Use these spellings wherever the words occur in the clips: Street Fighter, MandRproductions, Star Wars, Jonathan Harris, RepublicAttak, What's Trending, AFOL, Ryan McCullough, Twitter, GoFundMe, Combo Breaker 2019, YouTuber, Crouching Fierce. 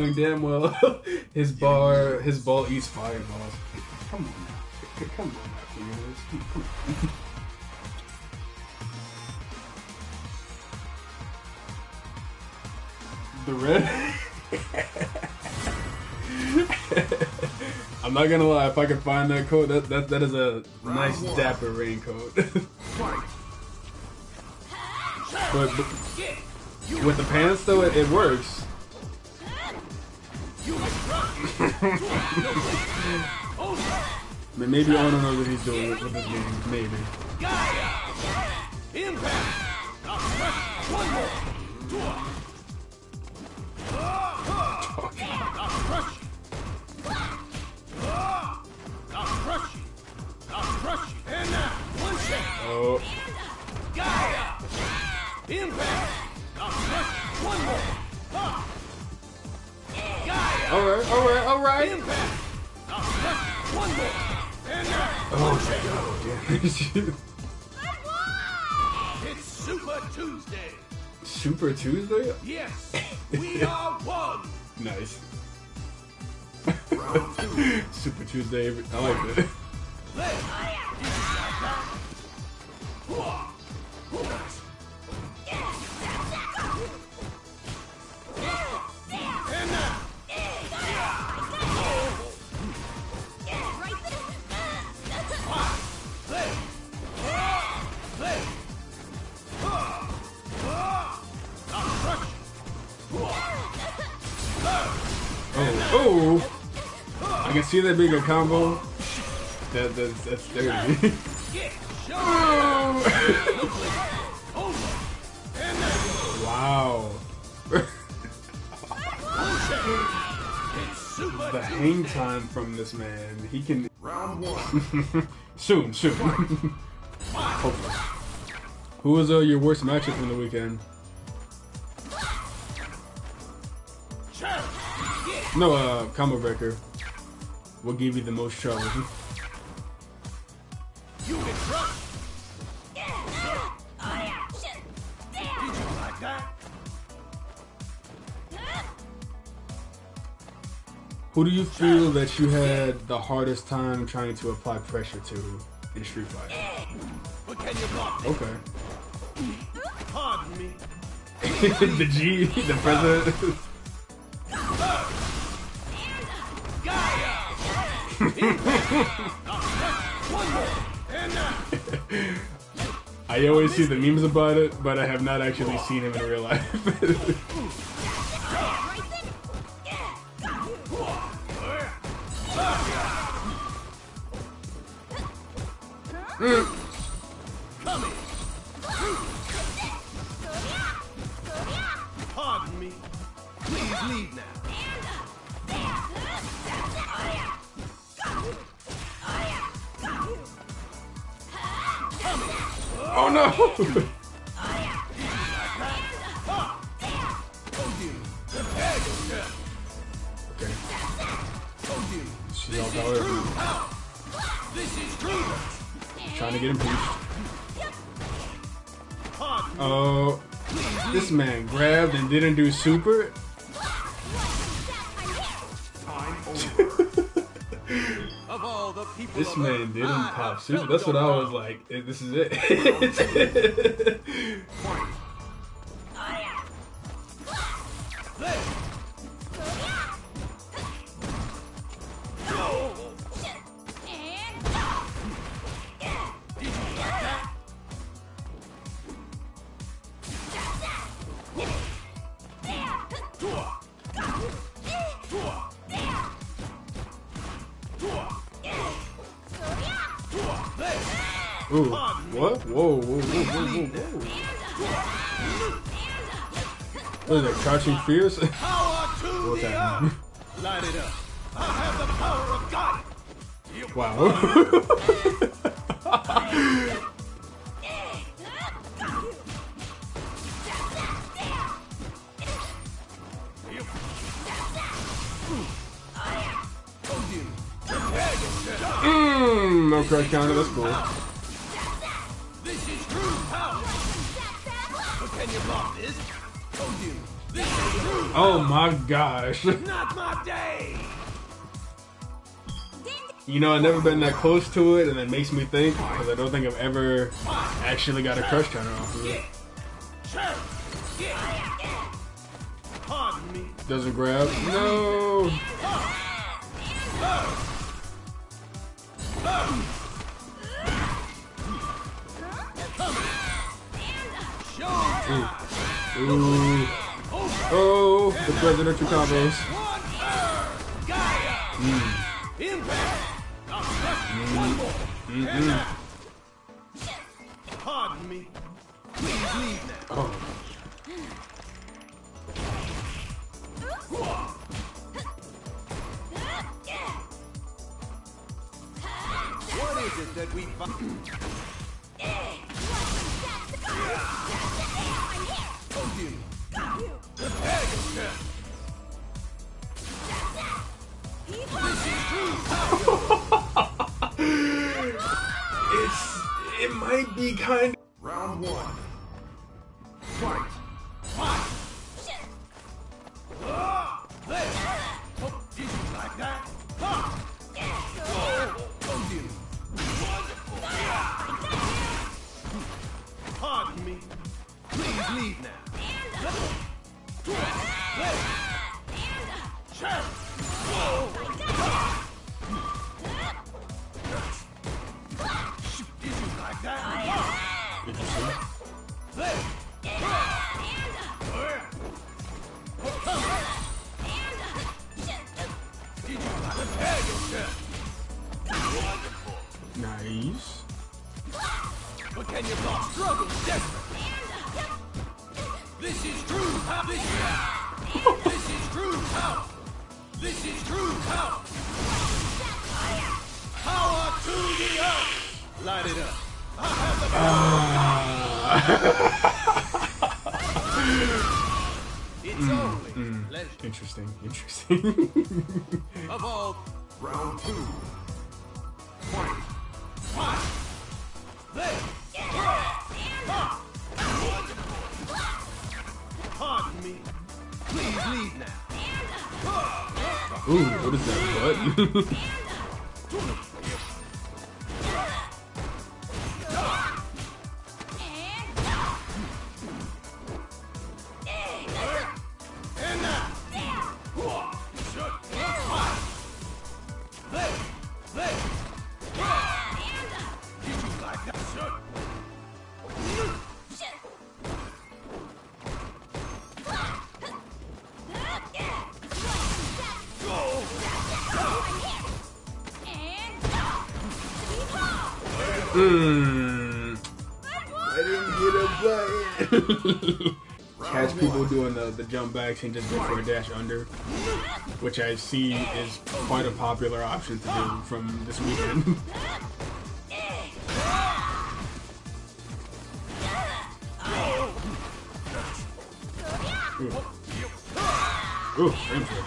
knowing damn well his ball eats fireballs. Come on now. Come on now, come on. The red. I'm not gonna lie, if I could find that coat, that is a nice dapper raincoat. but with the pants though, it works. I mean, maybe I don't know what he's doing with this game. Maybe. Oh. Alright. Oh my god. It's Super Tuesday. Super Tuesday? Yes. We are one. Nice. Super Tuesday. I like that. Oh, I can see that being a combo. That's dirty. Oh. Wow. The hang time from this man. He can. Round one. Soon. Who was your worst matchup from the weekend? No, combo breaker. We'll give you the most trouble. You get crushed. Who do you feel that you had the hardest time trying to apply pressure to in Street Fighter? Okay. Pardon me. The G, the president. I always see the memes about it, but I have not actually seen him in real life. Oh no! Okay. She's all about it. Trying to get impeached. Oh, this man grabbed and didn't do super. This man didn't pop super. That's what I was like. This is it. It's it. Ooh, what? Whoa. What is that, Crouching Fierce? Light it up. I have the power of God. Wow. No crush counter, that's cool. Can you block this? Oh, you. Oh my gosh. Not my day. You know, I've never been that close to it, and it makes me think, because I don't think I've ever actually got a crush counter off of it. Doesn't grab. No! Ooh. Ooh. Oh, the presidential combos. Pardon me. Please leave now. What is it that we it might be kind of round one. Fight. Nice. But can you not struggle desperately? This is true power. This is true power. This is true power. Power to the earth. Light it up. I have the power. It's only pleasure. Interesting. Interesting. Of all, round two. Point. Pardon me. Please leave now. Ooh, what is that? What? I didn't get a button. Catch people doing the jump backs and just go for a dash under, which I see is quite a popular option to do from this weekend. Ooh. Ooh, interesting.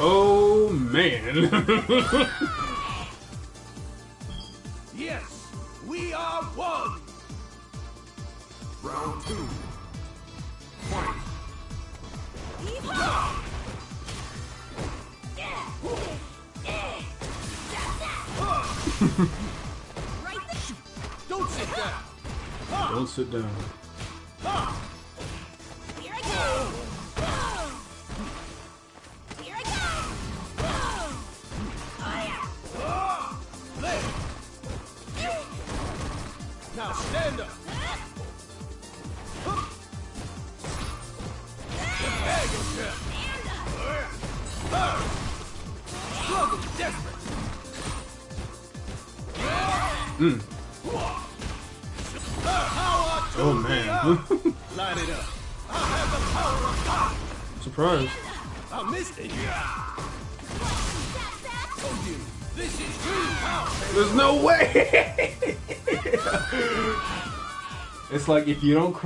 Oh man. Yes, we are one. Round two. Point. Don't sit down. Don't sit down. Here I go. Here I go. Oh, yeah. Now stand up. Struggle desperate. Oh man. Light it up. I have the power of God. Surprise. I missed it. Oh, This is too powerful. There's no way. It's like if you don't crouch.